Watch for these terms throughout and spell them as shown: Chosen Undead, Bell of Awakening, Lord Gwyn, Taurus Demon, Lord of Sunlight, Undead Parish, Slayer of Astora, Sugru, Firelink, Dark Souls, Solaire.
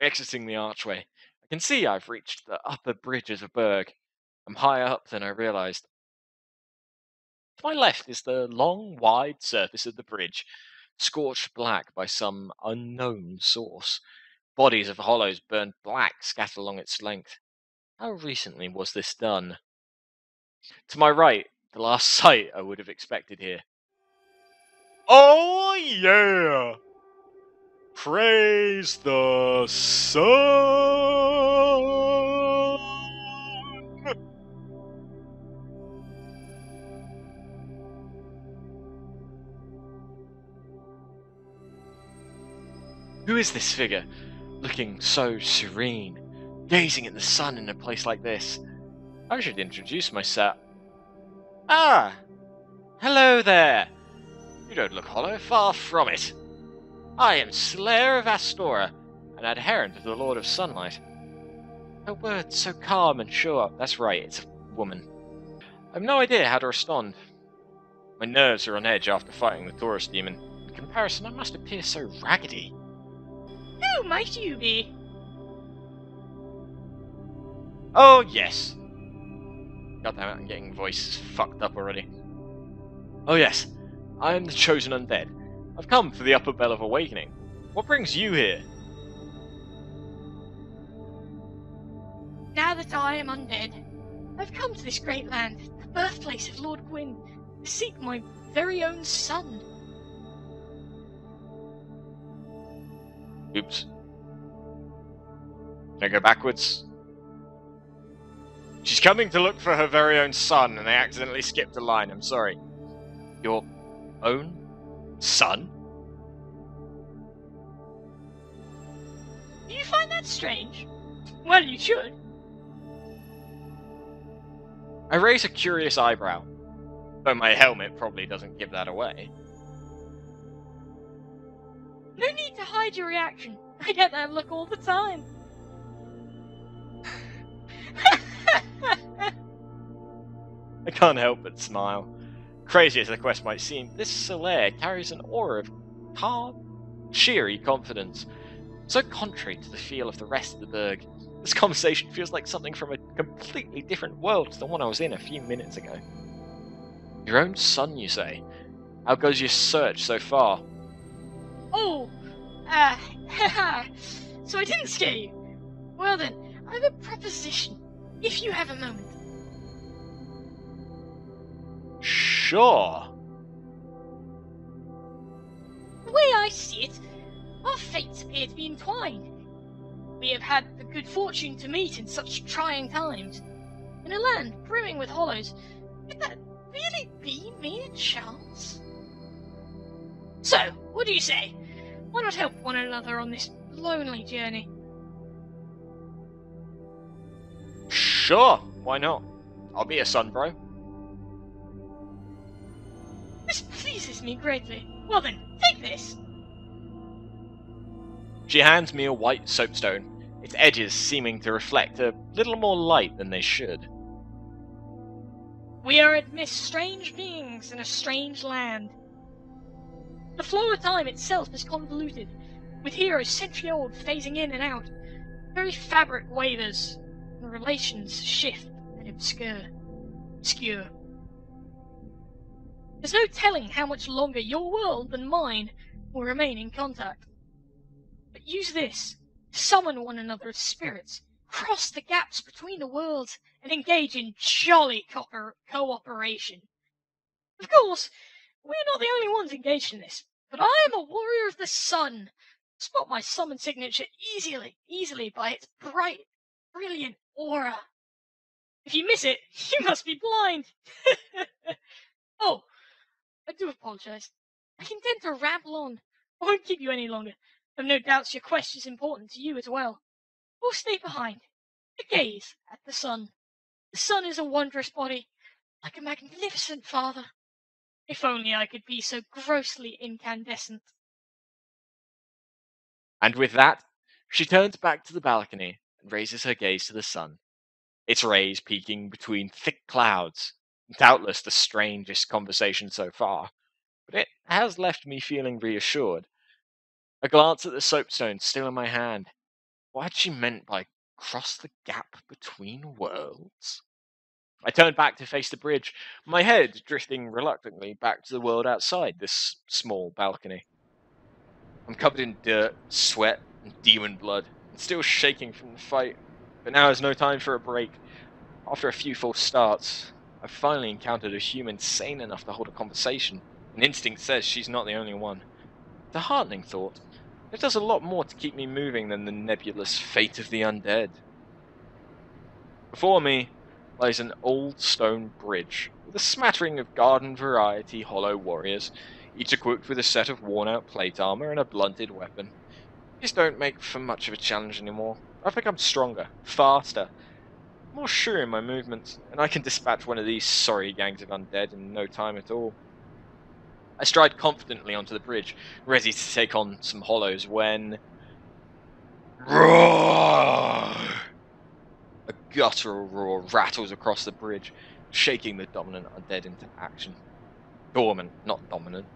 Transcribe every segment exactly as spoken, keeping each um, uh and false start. Exiting the archway, I can see I've reached the upper bridges of Berg. I'm higher up than I realized. To my left is the long, wide surface of the bridge, scorched black by some unknown source. Bodies of hollows burned black scattered along its length. How recently was this done? To my right, the last sight I would have expected here. Oh yeah! Praise the sun! Who is this figure, looking so serene, gazing at the sun in a place like this? I should introduce myself. Ah! Hello there! You don't look hollow, far from it. I am Slayer of Astora, an adherent of the Lord of Sunlight. Her words so calm and sure. That's right, it's a woman. I've no idea how to respond. My nerves are on edge after fighting the Taurus Demon. In comparison, I must appear so raggedy. Who might you be? Oh, yes. God damn it, I'm getting voices fucked up already. Oh, yes. I am the Chosen Undead. I've come for the Upper Bell of Awakening. What brings you here? Now that I am undead, I've come to this great land, the birthplace of Lord Gwyn, to seek my very own son. Oops. Can I go backwards? She's coming to look for her very own son, and I accidentally skipped a line. I'm sorry. Your own son? Do you find that strange? Well, you should. I raise a curious eyebrow, though my helmet probably doesn't give that away. No need to hide your reaction. I get that look all the time. I can't help but smile. Crazy as the quest might seem, this Solaire carries an aura of calm, cheery confidence, so contrary to the feel of the rest of the Berg. This conversation feels like something from a completely different world to the one I was in a few minutes ago. Your own son, you say? How goes your search so far? Oh, uh, so I didn't scare you. Well then, I have a proposition, if you have a moment. Sure. The way I see it, our fates appear to be entwined. We have had the good fortune to meet in such trying times. In a land brimming with hollows, could that really be mere chance? So, what do you say? Why not help one another on this lonely journey? Sure, why not? I'll be a son, bro. This pleases me greatly. Well then, take this! She hands me a white soapstone, its edges seeming to reflect a little more light than they should. We are amidst strange beings in a strange land. The flow of time itself is convoluted, with heroes century-old phasing in and out. The very fabric wavers, and relations shift and obscure. obscure. There's no telling how much longer your world and mine will remain in contact. But use this to summon one another as spirits, cross the gaps between the worlds, and engage in jolly co cooperation. Of course, we're not the only ones engaged in this, but I am a warrior of the sun. Spot my summon signature easily, easily by its bright, brilliant aura. If you miss it, you must be blind. Oh! I do apologise. I intend to ramble on. I won't keep you any longer. I've no doubts your quest is important to you as well. We'll stay behind, to gaze at the sun. The sun is a wondrous body, like a magnificent father. If only I could be so grossly incandescent. And with that, she turns back to the balcony and raises her gaze to the sun, its rays peeking between thick clouds. Doubtless the strangest conversation so far, but it has left me feeling reassured. A glance at the soapstone still in my hand, What had she meant by cross the gap between worlds? I turned back to face the bridge, my head drifting reluctantly back to the world outside this small balcony. I'm covered in dirt, sweat, and demon blood, and still shaking from the fight. But now is no time for a break. After a few false starts, I've finally encountered a human sane enough to hold a conversation, and instinct says she's not the only one. It's a heartening thought. It does a lot more to keep me moving than the nebulous fate of the undead. Before me lies an old stone bridge, with a smattering of garden-variety hollow warriors, each equipped with a set of worn-out plate armor and a blunted weapon. These don't make for much of a challenge anymore. I've become stronger, faster, more sure in my movements, and I can dispatch one of these sorry gangs of undead in no time at all. I stride confidently onto the bridge, ready to take on some hollows when... Roar! A guttural roar rattles across the bridge, shaking the dominant undead into action. Dormant, not dominant.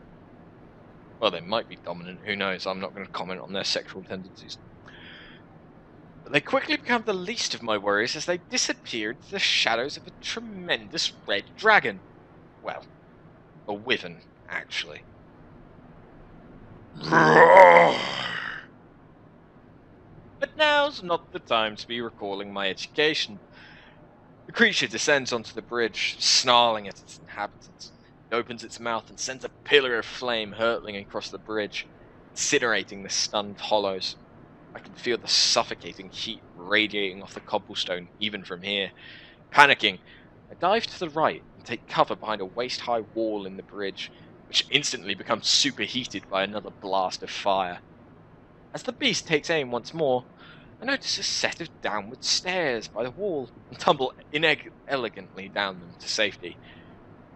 Well, they might be dominant, who knows, I'm not going to comment on their sexual tendencies. But they quickly become the least of my worries as they disappear into the shadows of a tremendous red dragon. Well, a wyvern, actually. Roar! But now's not the time to be recalling my education. The creature descends onto the bridge, snarling at its inhabitants. It opens its mouth and sends a pillar of flame hurtling across the bridge, incinerating the stunned hollows. I can feel the suffocating heat radiating off the cobblestone, even from here. Panicking, I dive to the right and take cover behind a waist-high wall in the bridge, which instantly becomes superheated by another blast of fire. As the beast takes aim once more, I notice a set of downward stairs by the wall and tumble inelegantly down them to safety.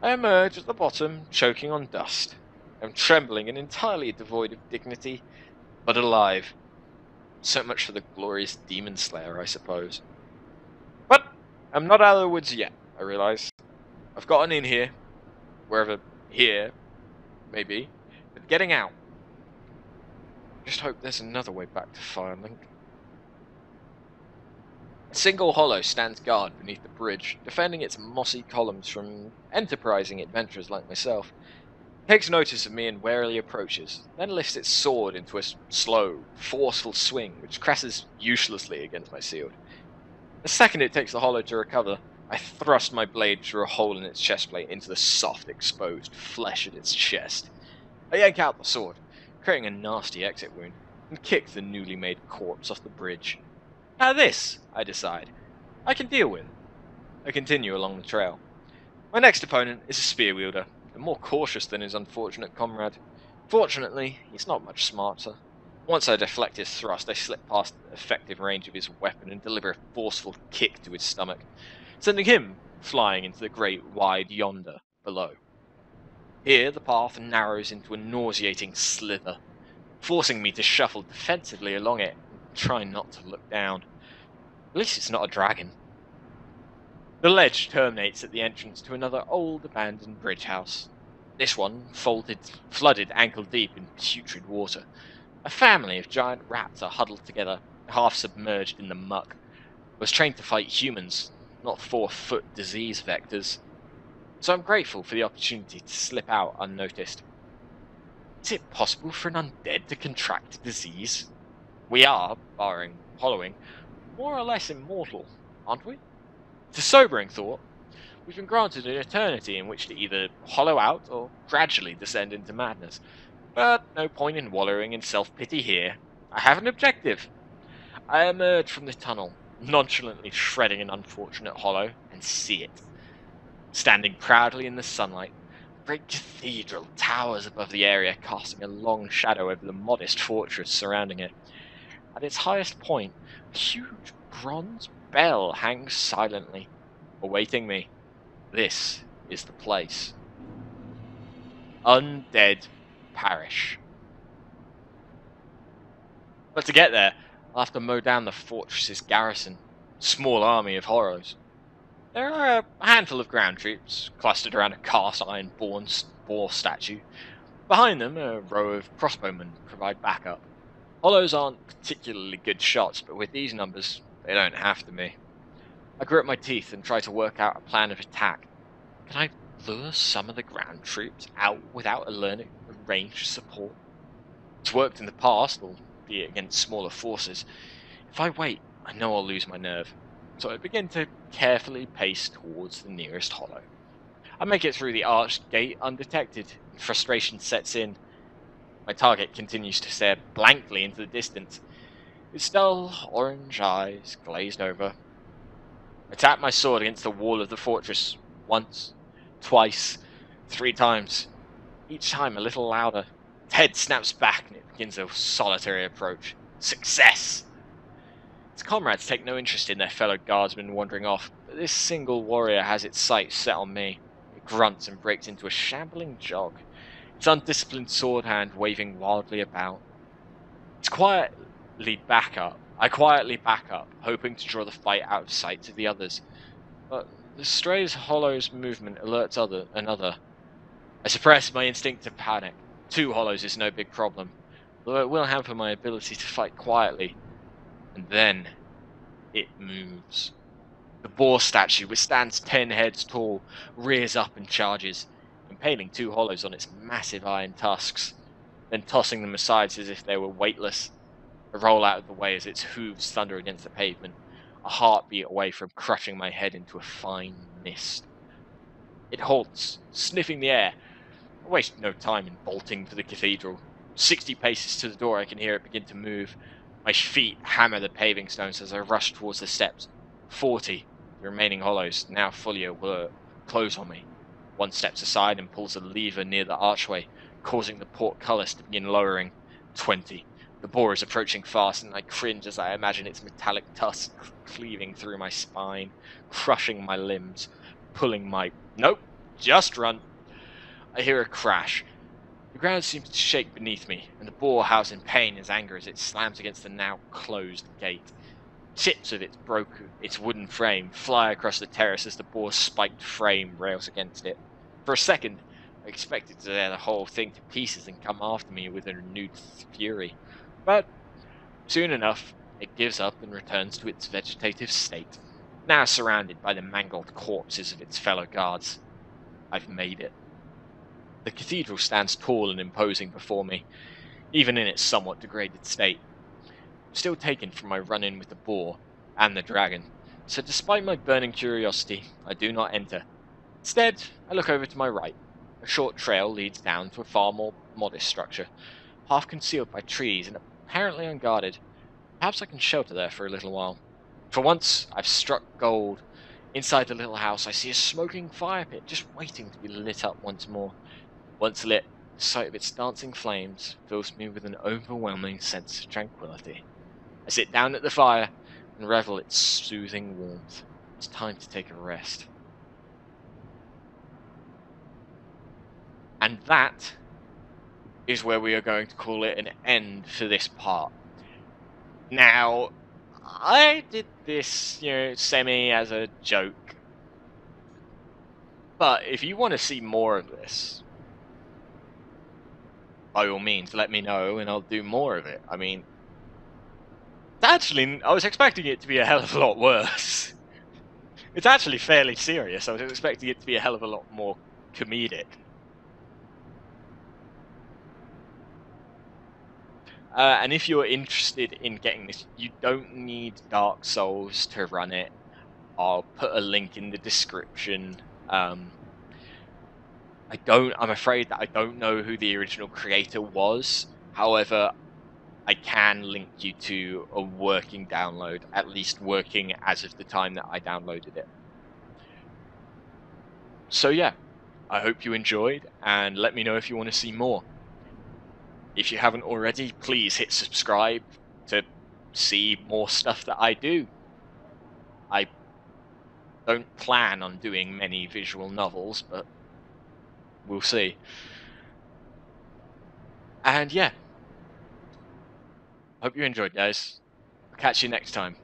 I emerge at the bottom, choking on dust. I'm trembling and entirely devoid of dignity, but alive. So much for the glorious demon slayer, I suppose. But I'm not out of the woods yet, I realise. I've gotten in here, wherever here, maybe, but getting out. Just hope there's another way back to Firelink. A single hollow stands guard beneath the bridge, defending its mossy columns from enterprising adventurers like myself. It takes notice of me and warily approaches, then lifts its sword into a slow, forceful swing, which crashes uselessly against my shield. The second it takes the hollow to recover, I thrust my blade through a hole in its chestplate into the soft, exposed flesh at its chest. I yank out the sword, creating a nasty exit wound, and kick the newly made corpse off the bridge. Now this, I decide, I can deal with. I continue along the trail. My next opponent is a spear wielder, and more cautious than his unfortunate comrade. Fortunately, he's not much smarter. Once I deflect his thrust, I slip past the effective range of his weapon and deliver a forceful kick to his stomach, sending him flying into the great wide yonder below. Here, the path narrows into a nauseating slither, forcing me to shuffle defensively along it and try not to look down. At least it's not a dragon. The ledge terminates at the entrance to another old abandoned bridge house. This one folded, flooded ankle deep in putrid water. A family of giant rats are huddled together, half submerged in the muck. I was trained to fight humans, not four-foot disease vectors, so I'm grateful for the opportunity to slip out unnoticed. Is it possible for an undead to contract a disease? We are, barring hollowing, more or less immortal, aren't we? It's a sobering thought. We've been granted an eternity in which to either hollow out or gradually descend into madness. But no point in wallowing in self-pity here. I have an objective. I emerge from the tunnel, nonchalantly shredding an unfortunate hollow, and see it. Standing proudly in the sunlight, a great cathedral towers above the area, casting a long shadow over the modest fortress surrounding it. At its highest point, a huge bronze bell hangs silently, awaiting me. This is the place. Undead Parish. But to get there, I'll have to mow down the fortress's garrison, small army of horrors. There are a handful of ground troops, clustered around a cast-iron boar statue. Behind them, a row of crossbowmen provide backup. Hollows aren't particularly good shots, but with these numbers, they don't have to be. I grit my teeth and try to work out a plan of attack. Can I lure some of the ground troops out without a learning range support? It's worked in the past, albeit against smaller forces. If I wait, I know I'll lose my nerve. So I begin to carefully pace towards the nearest hollow. I make it through the arched gate undetected, and frustration sets in. My target continues to stare blankly into the distance, its dull orange eyes glazed over. I tap my sword against the wall of the fortress, once, twice, three times, each time a little louder. Its head snaps back and it begins a solitary approach. Success! Its comrades take no interest in their fellow guardsmen wandering off, but this single warrior has its sights set on me. It grunts and breaks into a shambling jog, its undisciplined sword hand waving wildly about. It's quietly back up. I quietly back up, hoping to draw the fight out of sight of the others. But the stray's hollow's movement alerts other, another. I suppress my instinct to panic. Two hollows is no big problem, though it will hamper my ability to fight quietly. And then it moves. The boar statue, which stands ten heads tall, rears up and charges, impaling two hollows on its massive iron tusks, then tossing them aside as if they were weightless. I roll out of the way as its hooves thunder against the pavement, a heartbeat away from crushing my head into a fine mist. It halts, sniffing the air. I waste no time in bolting for the cathedral. Sixty paces to the door, I can hear it begin to move. My feet hammer the paving stones as I rush towards the steps. Forty, the remaining hollows, now fully alert, close on me. One steps aside and pulls a lever near the archway, causing the portcullis to begin lowering. Twenty. The boar is approaching fast, and I cringe as I imagine its metallic tusk cleaving through my spine, crushing my limbs, pulling my... Nope, just run. I hear a crash. The ground seems to shake beneath me, and the boar howls in pain and anger as it slams against the now closed gate. Chips of its broken, its wooden frame fly across the terrace as the boar's spiked frame rails against it. For a second, I expected to tear the whole thing to pieces and come after me with a renewed fury, but soon enough, it gives up and returns to its vegetative state, now surrounded by the mangled corpses of its fellow guards. I've made it. The cathedral stands tall and imposing before me, even in its somewhat degraded state. I'm still taken from my run-in with the boar and the dragon, so despite my burning curiosity, I do not enter. Instead, I look over to my right. A short trail leads down to a far more modest structure, half concealed by trees and apparently unguarded. Perhaps I can shelter there for a little while. For once, I've struck gold. Inside the little house, I see a smoking fire pit just waiting to be lit up once more. Once lit, the sight of its dancing flames fills me with an overwhelming sense of tranquility. I sit down at the fire and revel in its soothing warmth. It's time to take a rest. And that is where we are going to call it an end for this part. Now, I did this, you know, semi as a joke. But if you want to see more of this, by all means, let me know and I'll do more of it. I mean, actually, I was expecting it to be a hell of a lot worse. It's actually fairly serious. I was expecting it to be a hell of a lot more comedic. Uh, and if you're interested in getting this, you don't need Dark Souls to run it. I'll put a link in the description. Um, I don't, I'm afraid that I don't know who the original creator was. However, I can link you to a working download, at least working as of the time that I downloaded it. So yeah, I hope you enjoyed, and let me know if you want to see more. If you haven't already, please hit subscribe to see more stuff that I do. I don't plan on doing many visual novels, but we'll see. And yeah, hope you enjoyed, guys. I'll catch you next time.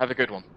Have a good one.